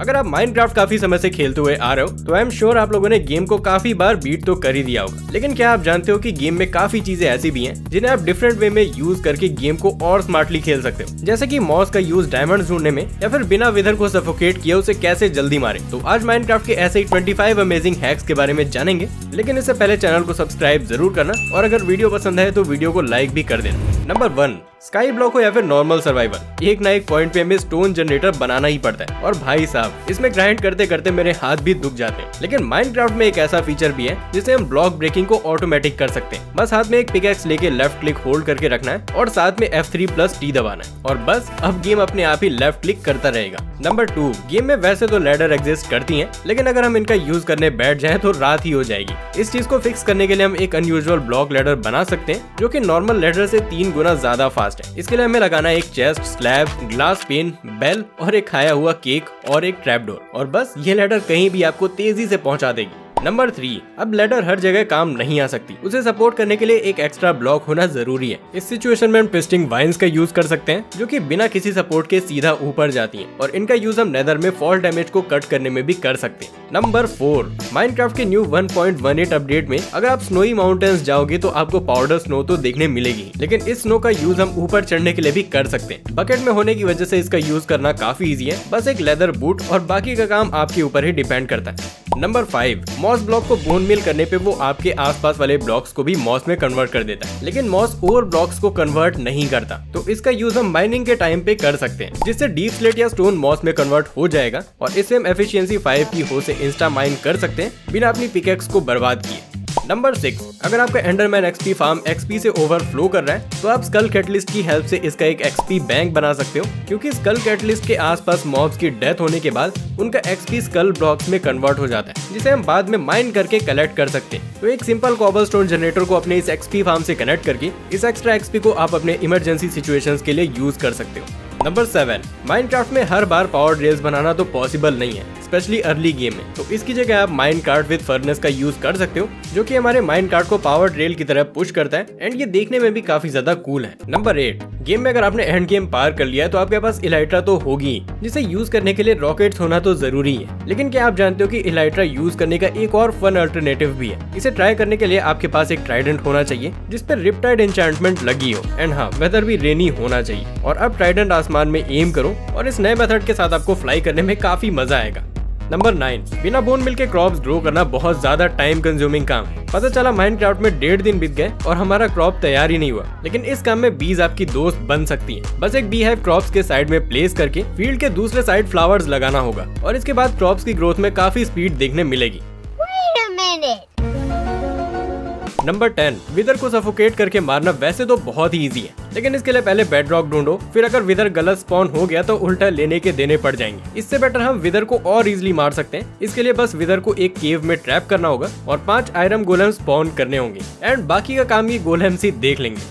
अगर आप माइनक्राफ्ट काफी समय से खेलते हुए आ रहे हो तो आई एम श्योर आप लोगों ने गेम को काफी बार बीट तो कर ही दिया होगा, लेकिन क्या आप जानते हो कि गेम में काफी चीजें ऐसी भी हैं जिन्हें आप डिफरेंट वे में यूज करके गेम को और स्मार्टली खेल सकते हो, जैसे कि मॉस का यूज डायमंड्स ढूंढने में या फिर बिना विदर को सफोकेट किए उसे कैसे जल्दी मारे। तो आज माइनक्राफ्ट के ऐसे 25 अमेजिंग हैक्स के बारे में जानेंगे, लेकिन इससे पहले चैनल को सब्सक्राइब जरूर करना और अगर वीडियो पसंद आए तो वीडियो को लाइक भी कर देना। नंबर 1, स्काई ब्लॉक हो या फिर नॉर्मल सर्वाइवल, एक ना एक पॉइंट पे हमें स्टोन जनरेटर बनाना ही पड़ता है और भाई साहब इसमें ग्राइंड करते करते मेरे हाथ भी दुख जाते हैं। लेकिन माइनक्राफ्ट में एक ऐसा फीचर भी है जिसे हम ब्लॉक ब्रेकिंग को ऑटोमेटिक कर सकते हैं। बस हाथ में एक पिकैक्स लेके लेफ्ट क्लिक होल्ड करके रखना है और साथ में F3+T दबाना है और बस अब गेम अपने आप ही लेफ्ट क्लिक करता रहेगा। नंबर 2, गेम में वैसे तो लैडर एग्जिस्ट करती है, लेकिन अगर हम इनका यूज करने बैठ जाए तो रात ही हो जाएगी। इस चीज को फिक्स करने के लिए हम एक अनयूजुअल ब्लॉक लैडर बना सकते हैं जो की नॉर्मल लैडर से 3 गुना ज्यादा फास्ट है। इसके लिए हमें लगाना है एक chest, slab, glass pane, bell और एक खाया हुआ केक और एक ट्रैपडोर और बस ये लैडर कहीं भी आपको तेजी से पहुंचा देगी। नंबर 3, अब लैडर हर जगह काम नहीं आ सकती, उसे सपोर्ट करने के लिए एक एक्स्ट्रा ब्लॉक होना जरूरी है। इस सिचुएशन में हम ट्विस्टिंग वाइंस का यूज कर सकते हैं जो कि बिना किसी सपोर्ट के सीधा ऊपर जाती हैं और इनका यूज हम नेदर में फॉल डैमेज को कट करने में भी कर सकते हैं। नंबर 4, माइनक्राफ्ट के न्यू 1.18 अपडेट में अगर आप स्नोई माउंटेन्स जाओगे तो आपको पाउडर स्नो तो देखने मिलेगी, लेकिन इस स्नो का यूज हम ऊपर चढ़ने के लिए भी कर सकते हैं। बकेट में होने की वजह से इसका यूज करना काफी इजी है, बस एक लेदर बूट और बाकी का काम आपके ऊपर ही डिपेंड करता है। नंबर 5, मॉस ब्लॉक को बोन मिल करने पे वो आपके आसपास वाले ब्लॉक्स को भी मॉस में कन्वर्ट कर देता है, लेकिन मॉस और ब्लॉक्स को कन्वर्ट नहीं करता, तो इसका यूज हम माइनिंग के टाइम पे कर सकते हैं जिससे डीप स्लेट या स्टोन मॉस में कन्वर्ट हो जाएगा और इससे हम एफिशिएंसी 5 की हो से इंस्टा माइन कर सकते हैं बिना अपनी पिकेक्स को बर्बाद किए। नंबर 6, अगर आपका एंडरमैन एक्सपी फार्म एक्सपी से ओवरफ्लो कर रहा है तो आप स्कल कैटलिस्ट की हेल्प से इसका एक एक्सपी बैंक बना सकते हो, क्योंकि स्कल कैटलिस्ट के आसपास मॉब्स की डेथ होने के बाद उनका एक्सपी स्कल ब्लॉक्स में कन्वर्ट हो जाता है जिसे हम बाद में माइन करके कलेक्ट कर सकते हैं। तो एक सिंपल कॉबलस्टोन जनरेटर को अपने इस एक्सपी फार्म से कनेक्ट करके इस एक्स्ट्रा एक्सपी को आप अपने इमरजेंसी सिचुएशंस के लिए यूज कर सकते हो। नंबर 7, माइनक्राफ्ट में हर बार पावर ड्रिल्स बनाना तो पॉसिबल नहीं है, स्पेशली अर्ली गेम में, तो इसकी जगह आप माइनक्राफ्ट विद फर्नेस का यूज कर सकते हो जो कि हमारे माइनक्राफ्ट को पावर ड्रिल की तरह पुश करता है एंड ये देखने में भी काफी ज्यादा कूल है। नंबर 8, गेम में अगर आपने एंड गेम पार कर लिया है तो आपके पास इलाइट्रा तो होगी, जिसे यूज करने के लिए रॉकेट्स होना तो जरूरी है, लेकिन क्या आप जानते हो कि इलाइट्रा यूज करने का एक और फन अल्टरनेटिव भी है। इसे ट्राई करने के लिए आपके पास एक ट्राइडेंट होना चाहिए जिसपे रिप्टाइड एन्चेंटमेंट लगी हो एंड हाँ वेदर भी रेनी होना चाहिए और अब ट्राइडेंट आसमान में एम करो और इस नए मेथड के साथ आपको फ्लाई करने में काफी मजा आएगा। नंबर 9, बिना बोन मिल के क्रॉप्स ग्रो करना बहुत ज्यादा टाइम कंज्यूमिंग काम है। पता चला माइनक्राफ्ट में 1.5 दिन बीत गए और हमारा क्रॉप तैयार ही नहीं हुआ, लेकिन इस काम में बीज आपकी दोस्त बन सकती है। बस एक बीहाइव क्रॉप्स के साइड में प्लेस करके फील्ड के दूसरे साइड फ्लावर्स लगाना होगा और इसके बाद क्रॉप्स की ग्रोथ में काफी स्पीड देखने मिलेगी। नंबर 10, विदर को सफोकेट करके मारना वैसे तो बहुत ही इजी है, लेकिन इसके लिए पहले बेडरॉक ढूंढो, फिर अगर विदर गलत स्पॉन हो गया तो उल्टा लेने के देने पड़ जाएंगे। इससे बेटर हम विदर को और इजीली मार सकते हैं, इसके लिए बस विदर को एक केव में ट्रैप करना होगा और 5 आयरन गोलेम स्पॉन करने होंगे एंड बाकी का काम ये गोलेम्स ही देख लेंगे।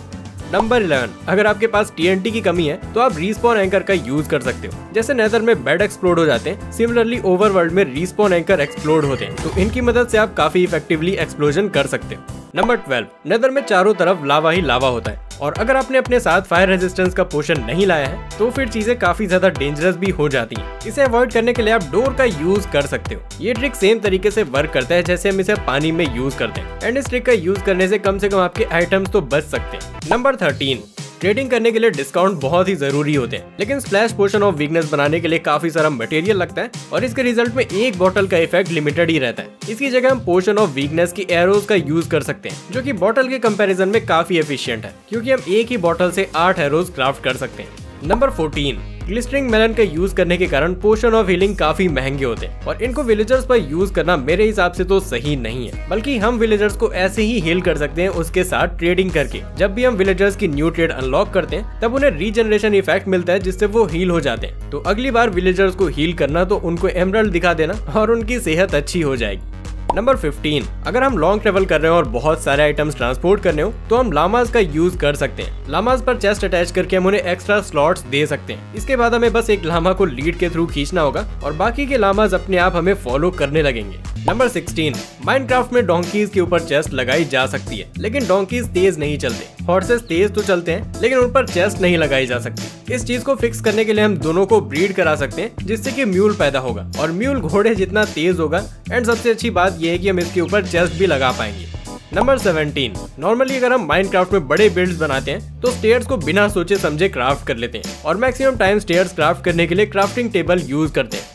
नंबर 11, अगर आपके पास TNT की कमी है तो आप रिस्पॉन एंकर का यूज कर सकते हो। जैसे नेदर में बेड एक्सप्लोड हो जाते हैं, सिमिलरली ओवरवर्ल्ड में रिस्पॉन एंकर एक्सप्लोड होते हैं, तो इनकी मदद से आप काफी इफेक्टिवली एक्सप्लोजन कर सकते हो। नंबर 12, नेदर में चारों तरफ लावा ही लावा होता है और अगर आपने अपने साथ फायर रेजिस्टेंस का पोशन नहीं लाया है तो फिर चीजें काफी ज्यादा डेंजरस भी हो जाती हैं। इसे अवॉइड करने के लिए आप डोर का यूज कर सकते हो। ये ट्रिक सेम तरीके से वर्क करता है जैसे हम इसे पानी में यूज करते हैं एंड इस ट्रिक का यूज करने से कम आपके आइटम्स तो बच सकते हैं। नंबर 13, ट्रेडिंग करने के लिए डिस्काउंट बहुत ही जरूरी होते हैं, लेकिन स्प्लैश पोशन ऑफ वीकनेस बनाने के लिए काफी सारा मटेरियल लगता है और इसके रिजल्ट में एक बोतल का इफेक्ट लिमिटेड ही रहता है। इसकी जगह हम पोशन ऑफ वीकनेस की एरोज का यूज कर सकते हैं जो कि बोतल के कंपैरिजन में काफी एफिशिएंट है, क्योंकि हम एक ही बोतल से 8 एरोज क्राफ्ट कर सकते हैं। नंबर 14, ग्लिस्टरिंग मेलन का यूज करने के कारण पोशन ऑफ हीलिंग काफी महंगे होते हैं और इनको विलेजर्स पर यूज करना मेरे हिसाब से तो सही नहीं है, बल्कि हम विलेजर्स को ऐसे ही हील कर सकते हैं उसके साथ ट्रेडिंग करके। जब भी हम विलेजर्स की न्यू ट्रेड अनलॉक करते हैं तब उन्हें रीजनरेशन इफेक्ट मिलता है जिससे वो हील हो जाते हैं, तो अगली बार विलेजर्स को हील करना तो उनको एमराल्ड दिखा देना और उनकी सेहत अच्छी हो जाएगी। नंबर 15, अगर हम लॉन्ग ट्रेवल कर रहे हो और बहुत सारे आइटम्स ट्रांसपोर्ट करने हो तो हम लामाज का यूज कर सकते हैं। लामाज पर चेस्ट अटैच करके हम उन्हें एक्स्ट्रा स्लॉट्स दे सकते हैं। इसके बाद हमें बस एक लामा को लीड के थ्रू खींचना होगा और बाकी के लामाज अपने आप हमें फॉलो करने लगेंगे। नंबर 16, माइनक्राफ्ट में डोंकीज के ऊपर चेस्ट लगाई जा सकती है, लेकिन डोंकीज तेज नहीं चलते। हॉर्सेस तेज तो चलते हैं लेकिन उन पर चेस्ट नहीं लगाई जा सकती। इस चीज को फिक्स करने के लिए हम दोनों को ब्रीड करा सकते हैं जिससे कि म्यूल पैदा होगा और म्यूल घोड़े जितना तेज होगा। एंड सबसे अच्छी बात यह है कि हम इसके ऊपर चेस्ट भी लगा पाएंगे। नंबर 17। नॉर्मली अगर हम माइनक्राफ्ट में बड़े बिल्ड्स बनाते हैं तो स्टेयर्स को बिना सोचे समझे क्राफ्ट कर लेते हैं और मैक्सिमम टाइम स्टेयर्स क्राफ्ट करने के लिए क्राफ्टिंग टेबल यूज करते हैं।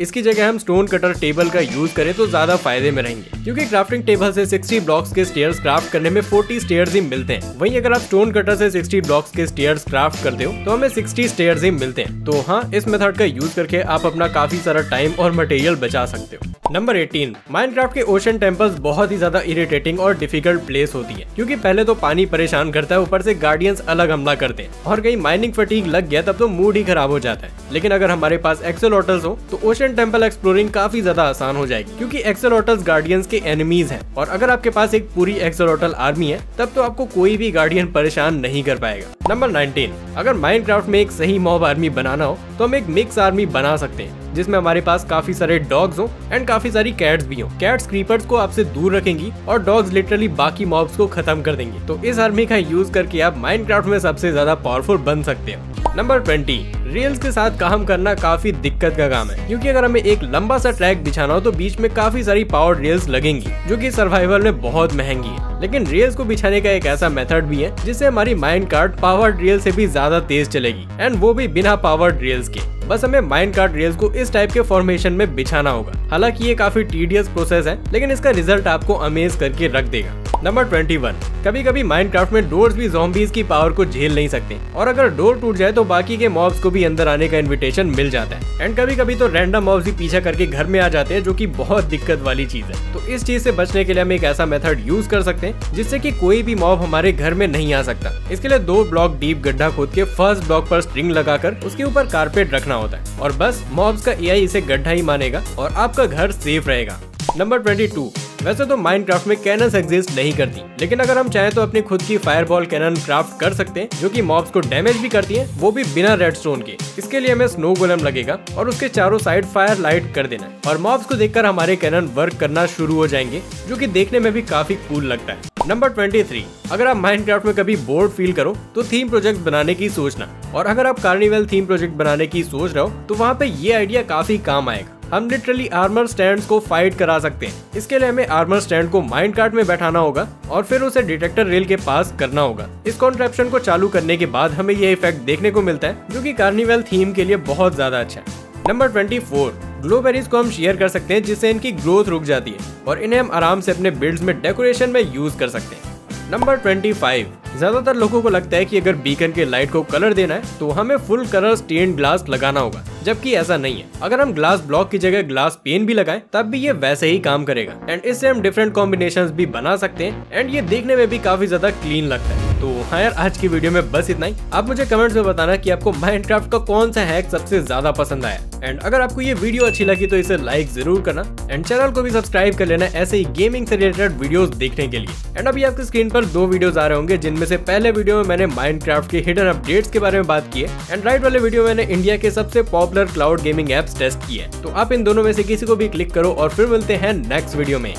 इसकी जगह हम स्टोन कटर टेबल का यूज करें तो ज्यादा फायदे में रहेंगे क्योंकि क्राफ्टिंग टेबल से 60 ब्लॉक्स के स्टेयर्स क्राफ्ट करने में 40 स्टेयर्स ही मिलते हैं। वहीं अगर आप स्टोन कटर से 60 ब्लॉक्स के स्टेयर्स क्राफ्ट करते हो तो हमें 60 स्टेयर्स ही मिलते हैं। तो हाँ, इस मेथड का यूज करके आप अपना काफी सारा टाइम और मटेरियल बचा सकते हो। नंबर 18। माइनक्राफ्ट के ओशन टेम्पल्स बहुत ही ज्यादा इरिटेटिंग और डिफिकल्ट प्लेस होती है क्योंकि पहले तो पानी परेशान करता है, ऊपर से गार्डियंस अलग हमला करते हैं और कहीं माइनिंग फटीग लग गया तब तो मूड ही खराब हो जाता है। लेकिन अगर हमारे पास एक्सोलॉटल्स हो तो ओशन टेम्पल एक्सप्लोरिंग काफी ज्यादा आसान हो जाएगी क्योंकि एक्सोलॉटल्स गार्डियंस के एनिमीज हैं और अगर आपके पास एक पूरी एक्सोलॉटल आर्मी है तब तो आपको कोई भी गार्डियन परेशान नहीं कर पाएगा। नंबर 19। अगर माइनक्राफ्ट में एक सही मॉब आर्मी बनाना हो तो हम एक मिक्स आर्मी बना सकते हैं जिसमें हमारे पास काफी सारे डॉग्स हो एंड काफी सारी कैट्स भी हो। कैट्स क्रीपर्स को आपसे दूर रखेंगी और डॉग्स लिटरली बाकी मॉब्स को खत्म कर देंगे। तो इस आर्मी का यूज करके आप माइनक्राफ्ट में सबसे ज्यादा पावरफुल बन सकते हो। नंबर 20। रेल्स के साथ काम करना काफी दिक्कत का काम है क्योंकि अगर हमें एक लंबा सा ट्रैक बिछाना हो तो बीच में काफी सारी पावर रेल्स लगेंगी जो कि सर्वाइवल में बहुत महंगी है। लेकिन रेल्स को बिछाने का एक ऐसा मेथड भी है जिससे हमारी माइनक्राफ्ट पावर रेल से भी ज्यादा तेज चलेगी एंड वो भी बिना पावर रेल्स के। बस हमें माइनक्राफ्ट रेल्स को इस टाइप के फॉर्मेशन में बिछाना होगा। हालांकि ये काफी टीडियस प्रोसेस है लेकिन इसका रिजल्ट आपको अमेज करके रख देगा। नंबर 21। कभी कभी माइनक्राफ्ट में डोर्स भी ज़ॉम्बीज़ की पावर को झेल नहीं सकते और अगर डोर टूट जाए तो बाकी के मॉब्स को भी अंदर आने का इनविटेशन मिल जाता है एंड कभी कभी तो रैंडम मॉब्स ही पीछा करके घर में आ जाते हैं जो कि बहुत दिक्कत वाली चीज है। तो इस चीज से बचने के लिए हम एक ऐसा मेथड यूज कर सकते हैं जिससे कि कोई भी मॉब हमारे घर में नहीं आ सकता। इसके लिए 2 ब्लॉक डीप गड्ढा खोद के फर्स्ट ब्लॉक पर स्ट्रिंग लगाकर उसके ऊपर कारपेट रखना होता है और बस मॉब्स का AI इसे गड्ढा ही मानेगा और आपका घर सेफ रहेगा। नंबर 22। वैसे तो माइनक्राफ्ट में कैनन्स एग्जिस्ट नहीं करती लेकिन अगर हम चाहें तो अपनी खुद की फायरबॉल कैनन क्राफ्ट कर सकते हैं जो कि मॉब्स को डैमेज भी करती है, वो भी बिना रेडस्टोन के। इसके लिए हमें स्नो गोलम लगेगा और उसके चारों साइड फायर लाइट कर देना है और मॉब्स को देखकर हमारे कैनन वर्क करना शुरू हो जाएंगे जो कि देखने में भी काफी कूल लगता है। नंबर 23। अगर आप माइनक्राफ्ट में कभी बोर्ड फील करो तो थीम प्रोजेक्ट बनाने की सोचना और अगर आप कार्निवल थीम प्रोजेक्ट बनाने की सोच रहे हो तो वहाँ पे ये आइडिया काफी काम आएगा। हम लिटरली आर्मर स्टैंड्स को फाइट करा सकते हैं। इसके लिए हमें आर्मर स्टैंड को माइनक्राफ्ट में बैठाना होगा और फिर उसे डिटेक्टर रेल के पास करना होगा। इस कॉन्ट्रैप्शन को चालू करने के बाद हमें ये इफेक्ट देखने को मिलता है जो कि कार्निवल थीम के लिए बहुत ज्यादा अच्छा है। नंबर 24। ग्लोबेरीज को हम शेयर कर सकते हैं जिससे इनकी ग्रोथ रुक जाती है और इन्हें हम आराम से अपने बिल्ड्स में डेकोरेशन में यूज कर सकते हैं। नंबर 25। ज्यादातर लोगों को लगता है कि अगर बीकन के लाइट को कलर देना है तो हमें फुल कलर स्टेन ग्लास लगाना होगा, जबकि ऐसा नहीं है। अगर हम ग्लास ब्लॉक की जगह ग्लास पेन भी लगाएं तब भी ये वैसे ही काम करेगा एंड इससे हम डिफरेंट कॉम्बिनेशंस भी बना सकते हैं एंड ये देखने में भी काफी ज्यादा क्लीन लगता है। तो हाँ यार, आज की वीडियो में बस इतना ही। आप मुझे कमेंट्स में बताना कि आपको माइनक्राफ्ट का कौन सा हैक सबसे ज्यादा पसंद आया एंड अगर आपको ये वीडियो अच्छी लगी तो इसे लाइक जरूर करना एंड चैनल को भी सब्सक्राइब कर लेना ऐसे ही गेमिंग से रिलेटेड वीडियोस देखने के लिए। एंड अभी आपकी स्क्रीन पर 2 वीडियोस आ रहे होंगे जिनमें से पहले वीडियो में मैंने माइनक्राफ्ट के हिडन अपडेट्स के बारे में बात की है एंड राइट वाले वीडियो में मैंने इंडिया के सबसे popular cloud gaming apps test की है। तो आप इन दोनों में से किसी को भी क्लिक करो और फिर मिलते हैं नेक्स्ट वीडियो में।